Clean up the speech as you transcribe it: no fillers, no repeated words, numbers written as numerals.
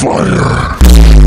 fire.